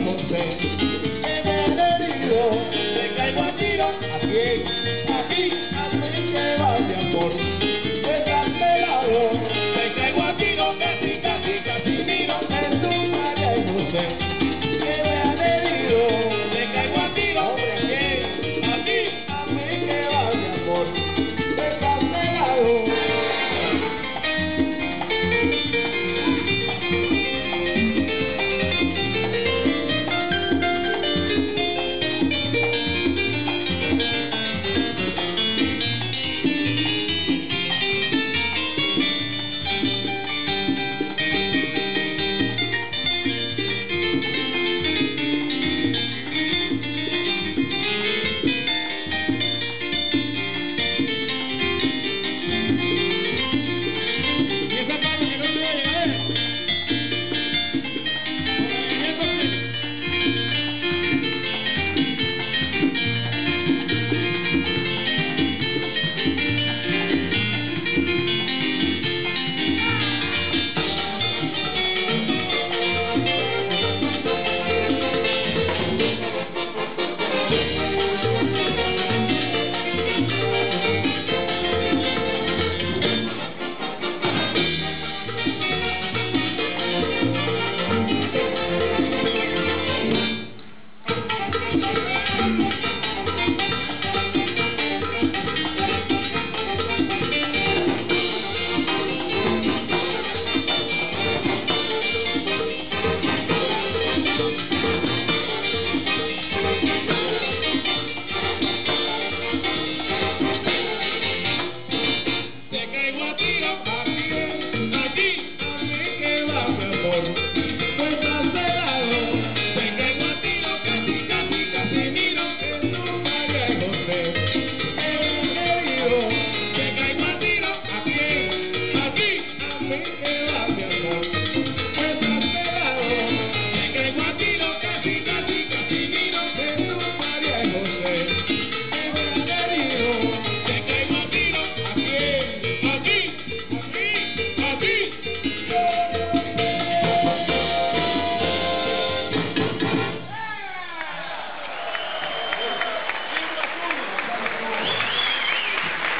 monté, envenenado, me caigo a tiro, a pie, aquí, así que vaya amor, descarcelado, me caigo a tiro, casi, casi, casi miro, en tu madre monté, envenenado, me caigo a tiro, a pie, aquí, así que vaya amor, descarcelado.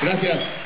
Gracias.